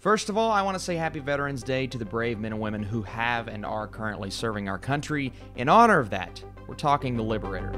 First of all, I want to say happy Veterans Day to the brave men and women who have and are currently serving our country. In honor of that, we're talking The Liberator.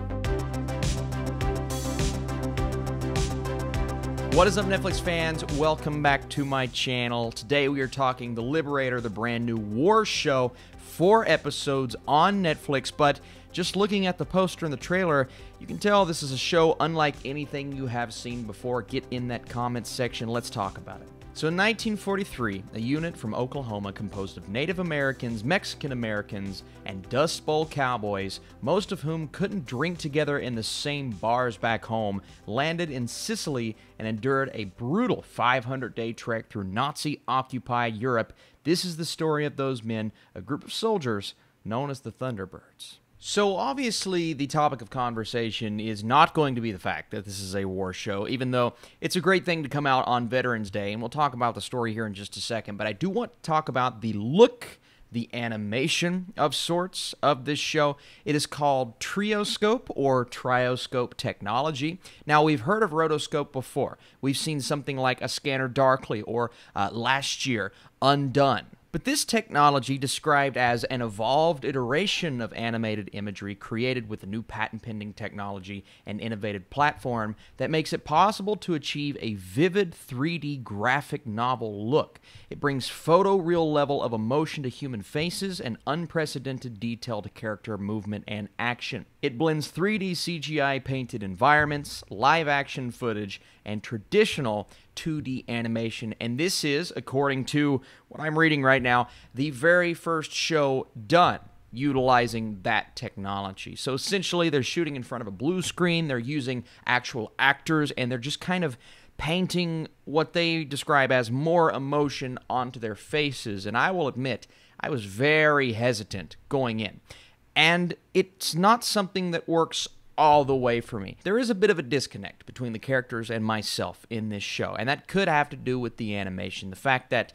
What is up, Netflix fans? Welcome back to my channel. Today we are talking The Liberator, the brand new war show, 4 episodes on Netflix, but just looking at the poster and the trailer, you can tell this is a show unlike anything you have seen before. Get in that comment section, let's talk about it. So in 1943, a unit from Oklahoma composed of Native Americans, Mexican Americans, and Dust Bowl cowboys, most of whom couldn't drink together in the same bars back home, landed in Sicily and endured a brutal 500-day trek through Nazi-occupied Europe. This is the story of those men, a group of soldiers known as the Thunderbirds. So obviously the topic of conversation is not going to be the fact that this is a war show, even though it's a great thing to come out on Veterans Day, and we'll talk about the story here in just a second, but I do want to talk about the look, the animation of sorts of this show. It is called Trioscope or Trioscope technology. Now, we've heard of Rotoscope before. We've seen something like A Scanner Darkly or last year, Undone. But this technology, described as an evolved iteration of animated imagery created with a new patent-pending technology and innovative platform that makes it possible to achieve a vivid 3D graphic novel look. It brings photoreal level of emotion to human faces and unprecedented detail to character movement and action. It blends 3D CGI painted environments, live-action footage, and traditional 2D animation, and this is, according to what I'm reading right now, the very first show done utilizing that technology. So essentially, they're shooting in front of a blue screen, they're using actual actors, and they're just kind of painting what they describe as more emotion onto their faces, and I will admit, I was very hesitant going in, and it's not something that works all the way for me. There is a bit of a disconnect between the characters and myself in this show, and that could have to do with the animation. The fact that,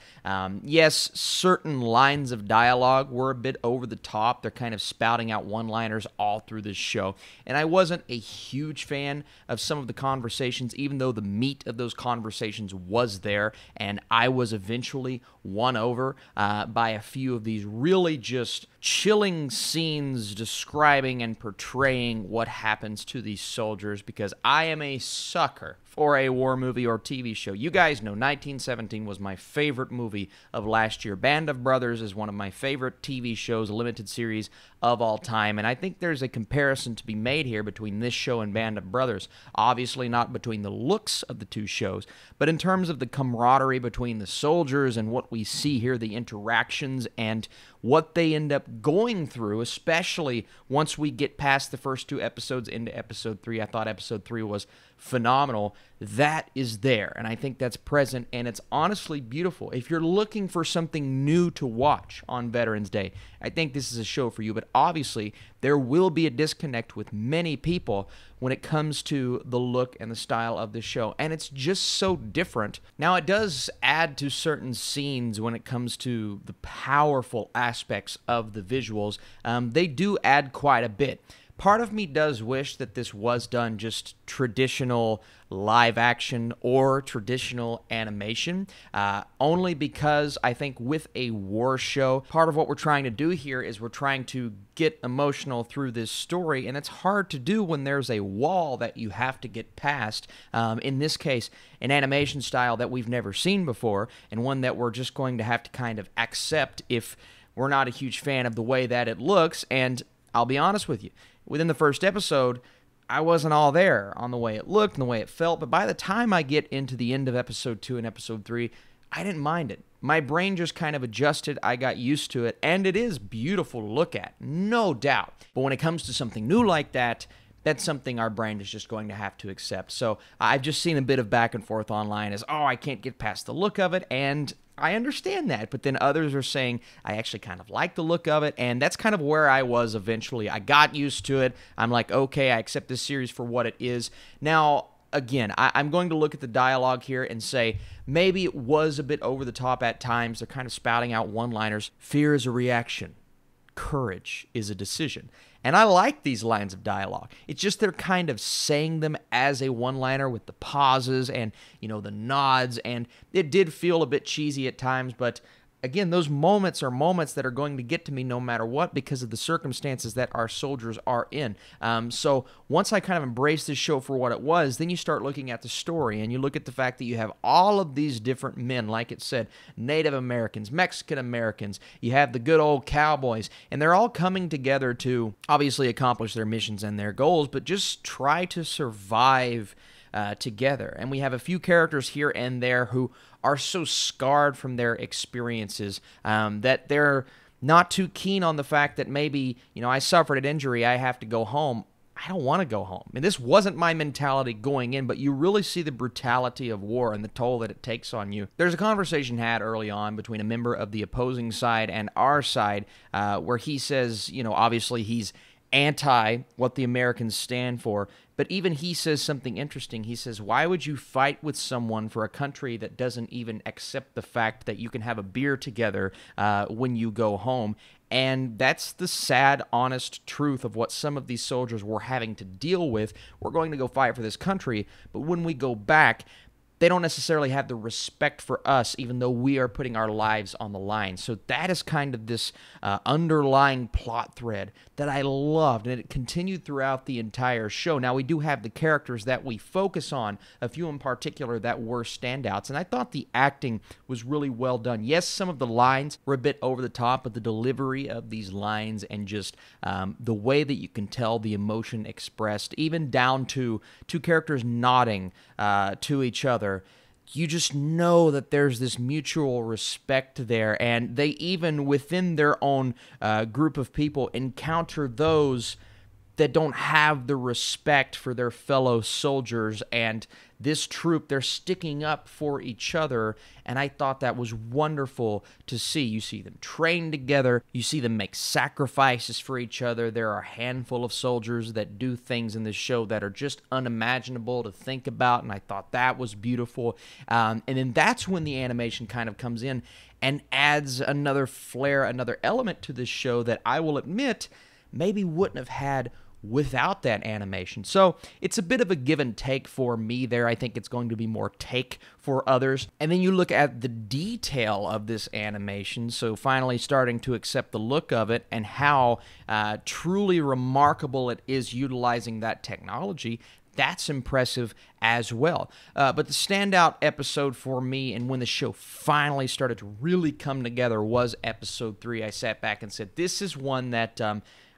yes, certain lines of dialogue were a bit over the top. They're kind of spouting out one-liners all through this show, and I wasn't a huge fan of some of the conversations, even though the meat of those conversations was there, and I was eventually won over by a few of these really just chilling scenes describing and portraying what happens to these soldiers, because I am a sucker for a war movie or TV show. You guys know 1917 was my favorite movie of last year. Band of Brothers is one of my favorite TV shows, limited series of all time, and I think there's a comparison to be made here between this show and Band of Brothers. Obviously not between the looks of the two shows, but in terms of the camaraderie between the soldiers and what we see here, the interactions and what they end up going through, especially once we get past the first 2 episodes into episode 3. I thought episode 3 was phenomenal. That is there, and I think that's present, and it's honestly beautiful. If you're looking for something new to watch on Veterans Day, I think this is a show for you, but obviously there will be a disconnect with many people when it comes to the look and the style of the show, and it's just so different. Now, it does add to certain scenes when it comes to the powerful aspects of the visuals. They do add quite a bit. Part of me does wish that this was done just traditional live action or traditional animation, only because I think with a war show, part of what we're trying to do here is we're trying to get emotional through this story, and it's hard to do when there's a wall that you have to get past. In this case, an animation style that we've never seen before, and one that we're just going to have to kind of accept if we're not a huge fan of the way that it looks, and I'll be honest with you, within the first episode, I wasn't all there on the way it looked and the way it felt, but by the time I get into the end of episode 2 and episode 3, I didn't mind it. My brain just kind of adjusted, I got used to it, and it is beautiful to look at, no doubt. But when it comes to something new like that, that's something our brain is just going to have to accept. So I've just seen a bit of back and forth online as, oh, I can't get past the look of it, and I understand that, but then others are saying, I actually kind of like the look of it, and that's kind of where I was eventually. I got used to it. I'm like, okay, I accept this series for what it is. Now, again, I'm going to look at the dialogue here and say, maybe it was a bit over the top at times. They're kind of spouting out one-liners. Fear is a reaction. Courage is a decision. And I like these lines of dialogue. It's just they're kind of saying them as a one-liner with the pauses and, you know, the nods. And it did feel a bit cheesy at times, but again, those moments are moments that are going to get to me no matter what because of the circumstances that our soldiers are in. So once I kind of embraced this show for what it was, then you start looking at the story and you look at the fact that you have all of these different men, like it said, Native Americans, Mexican Americans, you have the good old cowboys, and they're all coming together to obviously accomplish their missions and their goals, but just try to survive together. And we have a few characters here and there who are so scarred from their experiences that they're not too keen on the fact that maybe, you know, I suffered an injury, I have to go home. I don't want to go home. And this wasn't my mentality going in, but you really see the brutality of war and the toll that it takes on you. There's a conversation had early on between a member of the opposing side and our side where he says, you know, obviously he's anti what the Americans stand for, but even he says something interesting. He says, why would you fight with someone for a country that doesn't even accept the fact that you can have a beer together when you go home? And that's the sad, honest truth of what some of these soldiers were having to deal with. We're going to go fight for this country, but when we go back, they don't necessarily have the respect for us, even though we are putting our lives on the line. So that is kind of this underlying plot thread that I loved, and it continued throughout the entire show. Now, we do have the characters that we focus on, a few in particular that were standouts, and I thought the acting was really well done. Yes, some of the lines were a bit over the top, but the delivery of these lines and just the way that you can tell the emotion expressed, even down to two characters nodding to each other, you just know that there's this mutual respect there, and they even within their own group of people encounter those that don't have the respect for their fellow soldiers, and this troop, they're sticking up for each other, and I thought that was wonderful to see. You see them train together, you see them make sacrifices for each other. There are a handful of soldiers that do things in this show that are just unimaginable to think about, and I thought that was beautiful. And then that's when the animation kind of comes in and adds another flair, another element to this show that I will admit maybe wouldn't have had without that animation. So it's a bit of a give and take for me there. I think it's going to be more take for others. And then you look at the detail of this animation, so finally starting to accept the look of it and how truly remarkable it is utilizing that technology. That's impressive as well. But the standout episode for me, and when the show finally started to really come together, was episode 3. I sat back and said, this is one that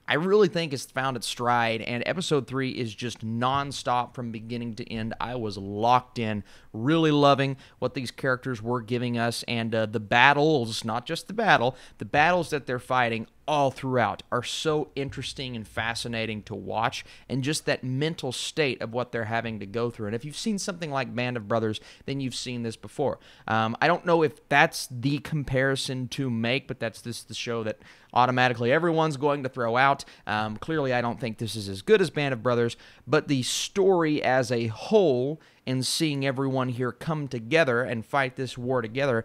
I really think it's found its stride, and episode 3 is just nonstop from beginning to end. I was locked in, really loving what these characters were giving us, and the battles, not just the battles that they're fighting all throughout are so interesting and fascinating to watch, and just that mental state of what they're having to go through. And if you've seen something like Band of Brothers, then you've seen this before. I don't know if that's the comparison to make, but that's the show that automatically everyone's going to throw out. Clearly, I don't think this is as good as Band of Brothers, but the story as a whole and seeing everyone here come together and fight this war together,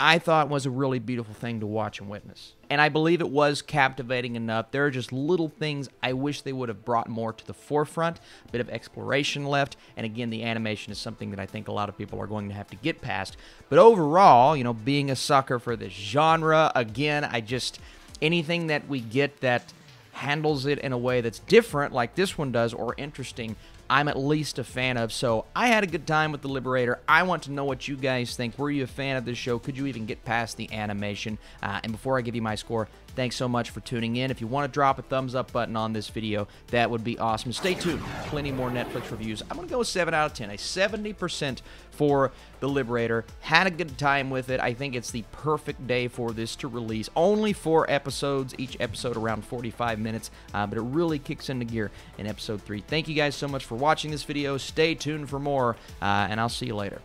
I thought was a really beautiful thing to watch and witness. And I believe it was captivating enough. There are just little things I wish they would have brought more to the forefront, a bit of exploration left, and again, the animation is something that I think a lot of people are going to have to get past. But overall, you know, being a sucker for this genre, again, I just, anything that we get that handles it in a way that's different, like this one does, or interesting, I'm at least a fan of. So I had a good time with The Liberator. I want to know what you guys think. Were you a fan of this show? Could you even get past the animation? And before I give you my score, thanks so much for tuning in. If you want to drop a thumbs up button on this video, that would be awesome. Stay tuned. Plenty more Netflix reviews. I'm going to go with 7 out of 10, a 70% for The Liberator. Had a good time with it. I think it's the perfect day for this to release. Only 4 episodes, each episode around 45 minutes, but it really kicks into gear in episode 3. Thank you guys so much for watching this video. Stay tuned for more, and I'll see you later.